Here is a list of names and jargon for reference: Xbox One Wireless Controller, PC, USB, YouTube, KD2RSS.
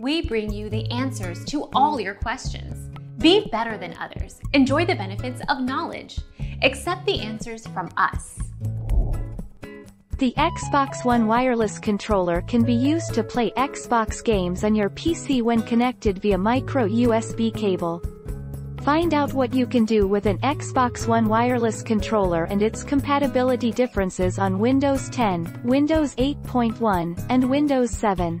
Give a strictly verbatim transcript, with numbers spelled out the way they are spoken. we bring you the answers to all your questions. Be better than others. Enjoy the benefits of knowledge. Accept the answers from us. The Xbox One Wireless Controller can be used to play Xbox games on your P C when connected via micro U S B cable. Find out what you can do with an Xbox One Wireless Controller and its compatibility differences on Windows ten, Windows eight point one, and Windows seven.